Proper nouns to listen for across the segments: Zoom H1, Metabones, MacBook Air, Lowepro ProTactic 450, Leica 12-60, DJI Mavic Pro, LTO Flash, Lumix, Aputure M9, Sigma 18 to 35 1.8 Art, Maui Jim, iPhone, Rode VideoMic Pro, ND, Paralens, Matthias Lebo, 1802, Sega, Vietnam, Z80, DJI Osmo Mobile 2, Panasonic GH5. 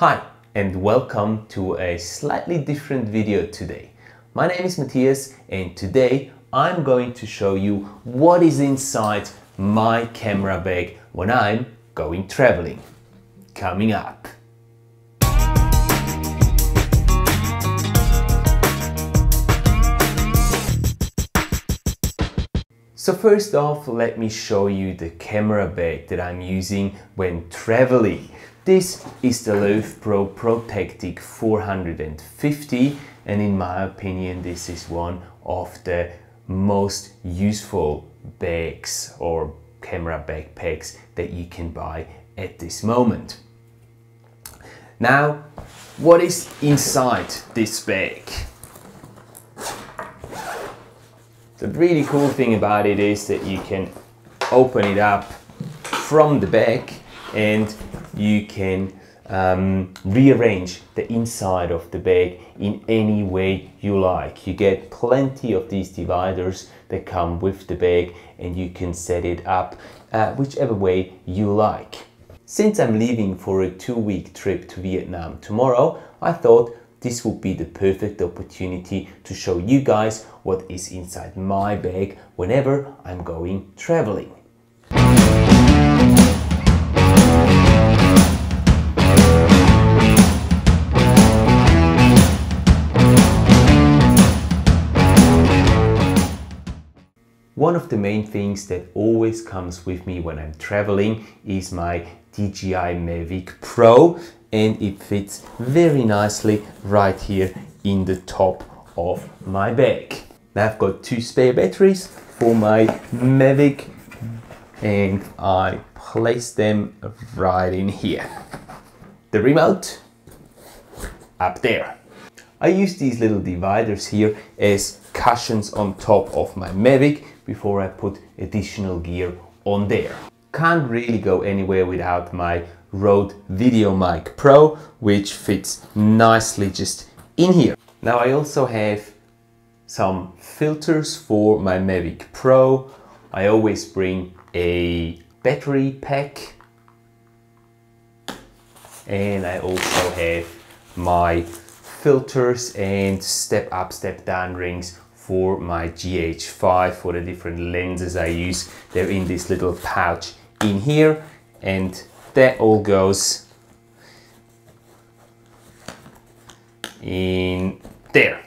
Hi, and welcome to a slightly different video today. My name is Matthias, and today I'm going to show you what is inside my camera bag when I'm going traveling. Coming up. So first off, let me show you the camera bag that I'm using when traveling. This is the Lowepro ProTactic 450, and in my opinion this is one of the most useful bags or camera backpacks that you can buy at this moment. Now, what is inside this bag? The really cool thing about it is that you can open it up from the back and you can rearrange the inside of the bag in any way you like. You get plenty of these dividers that come with the bag and you can set it up whichever way you like. Since I'm leaving for a 2-week trip to Vietnam tomorrow, I thought this would be the perfect opportunity to show you guys what is inside my bag whenever I'm going traveling. One of the main things that always comes with me when I'm traveling is my DJI Mavic Pro, and it fits very nicely right here in the top of my bag. Now I've got 2 spare batteries for my Mavic and I place them right in here. The remote up there. I use these little dividers here as cushions on top of my Mavic before I put additional gear on there. Can't really go anywhere without my Rode VideoMic Pro, which fits nicely just in here. Now I also have some filters for my Mavic Pro. I always bring a battery pack, and I also have my filters and step up, step down rings for my GH5 for the different lenses I use. They're in this little pouch in here, and that all goes in there.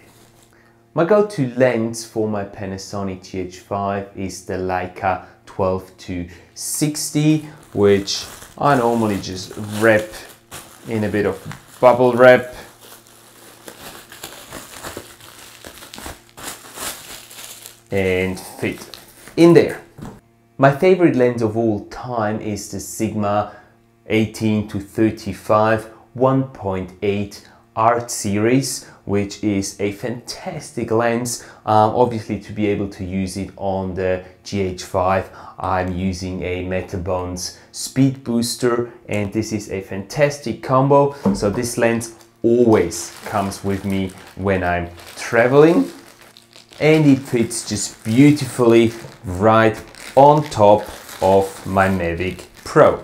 My go-to lens for my Panasonic GH5 is the Leica 12-60, which I normally just wrap in a bit of bubble wrap. And fit in there. My favorite lens of all time is the Sigma 18 to 35 1.8 Art series, which is a fantastic lens. Obviously, to be able to use it on the GH5, I'm using a Metabones speed booster, and this is a fantastic combo. So this lens always comes with me when I'm traveling. And it fits just beautifully right on top of my Mavic Pro.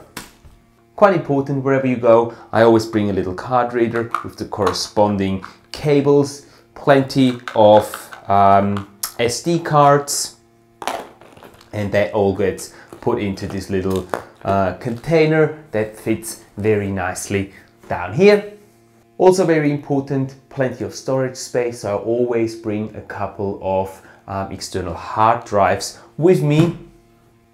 Quite important wherever you go, I always bring a little card reader with the corresponding cables, plenty of SD cards, and that all gets put into this little container that fits very nicely down here. Also very important, plenty of storage space, so I always bring a couple of external hard drives with me.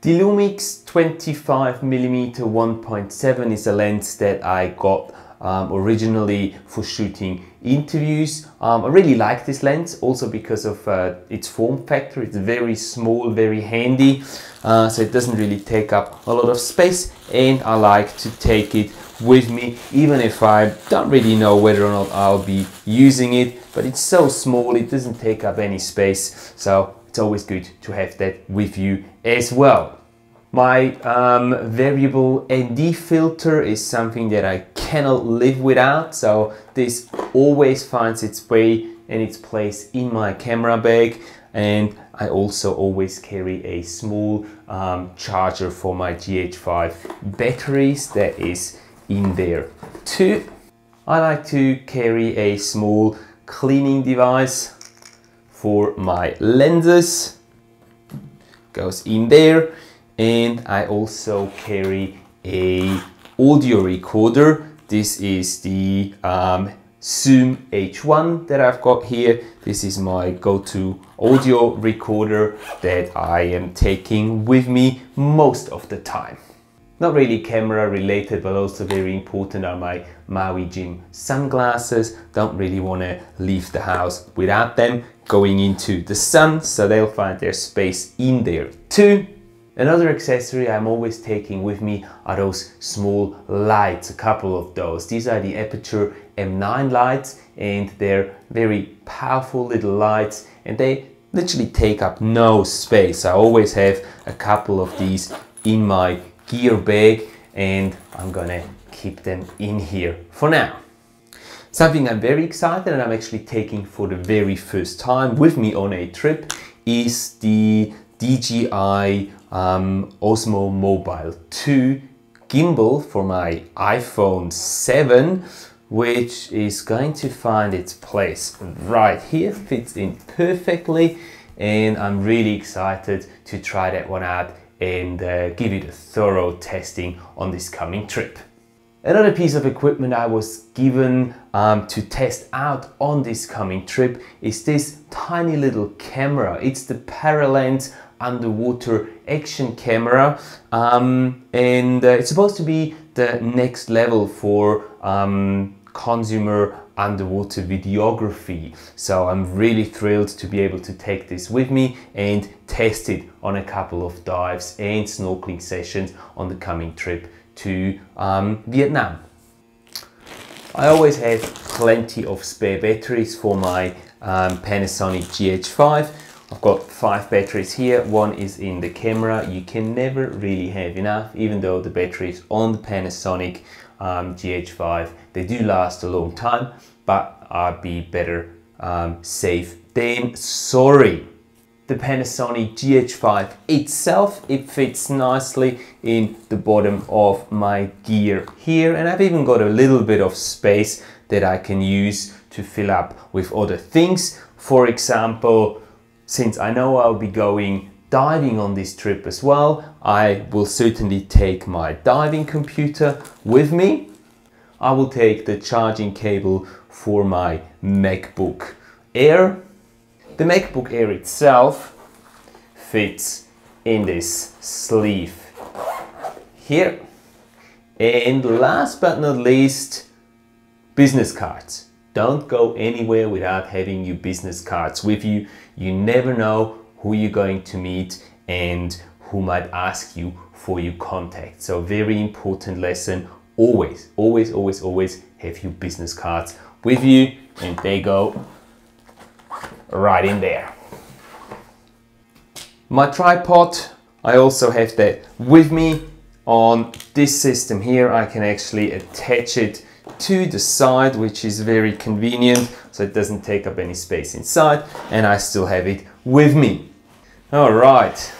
The Lumix 25mm 1.7 is a lens that I got originally for shooting interviews. I really like this lens also because of its form factor. It's very small, very handy, so it doesn't really take up a lot of space, and I like to take it with me even if I don't really know whether or not I'll be using it, but it's so small it doesn't take up any space, so it's always good to have that with you as well. My variable ND filter is something that I cannot live without, so this always finds its way and its place in my camera bag, and I also always carry a small charger for my GH5 batteries that is in there too. I like to carry a small cleaning device for my lenses. Goes in there, and I also carry a audio recorder. This is the Zoom H1 that I've got here. This is my go-to audio recorder that I am taking with me most of the time. Not really camera related, but also very important are my Maui Jim sunglasses. Don't really want to leave the house without them going into the sun, so they'll find their space in there too. Another accessory I'm always taking with me are those small lights, a couple of those. These are the Aputure M9 lights, and they're very powerful little lights, and they literally take up no space. I always have a couple of these in my gear bag, and I'm gonna keep them in here for now. Something I'm very excited and I'm actually taking for the very first time with me on a trip is the DJI Osmo Mobile 2 gimbal for my iPhone 7, which is going to find its place right here, fits in perfectly, and I'm really excited to try that one out and give it a thorough testing on this coming trip. Another piece of equipment I was given to test out on this coming trip is this tiny little camera. It's the Paralens underwater action camera, and it's supposed to be the next level for consumer underwater videography. So I'm really thrilled to be able to take this with me and test it on a couple of dives and snorkeling sessions on the coming trip to Vietnam. I always have plenty of spare batteries for my Panasonic GH5. I've got 5 batteries here. One is in the camera. You can never really have enough, even though the batteries on the Panasonic GH5, they do last a long time, but I'd be better safe than sorry. The Panasonic GH5 itself, it fits nicely in the bottom of my gear here, and I've even got a little bit of space that I can use to fill up with other things. For example, since I know I'll be going diving on this trip as well, I will certainly take my diving computer with me. I will take the charging cable for my MacBook Air. The MacBook Air itself fits in this sleeve here. And last but not least, business cards. Don't go anywhere without having your business cards with you. You never know who you're going to meet and who might ask you for your contact. So very important lesson, always, always, always, always have your business cards with you, and they go right in there. My tripod, I also have that with me. On this system here, I can actually attach it to the side, which is very convenient, so it doesn't take up any space inside, and I still have it with me. All right,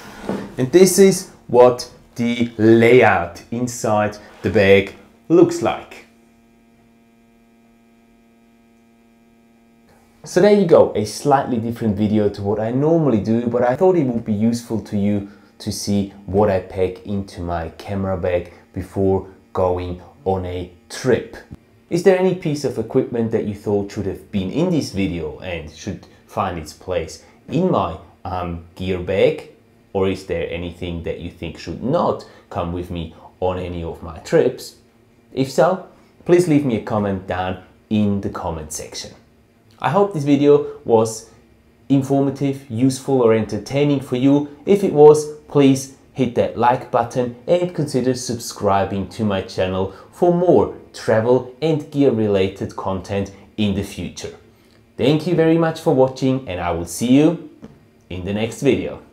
and this is what the layout inside the bag looks like. So there you go, a slightly different video to what I normally do, but I thought it would be useful to you to see what I pack into my camera bag before going on a trip. Is there any piece of equipment that you thought should have been in this video and should find its place in my gear bag? Or is there anything that you think should not come with me on any of my trips? If so, please leave me a comment down in the comment section. I hope this video was informative, useful or entertaining for you. If it was, please hit that like button and consider subscribing to my channel for more travel and gear related content in the future. Thank you very much for watching, and I will see you in the next video.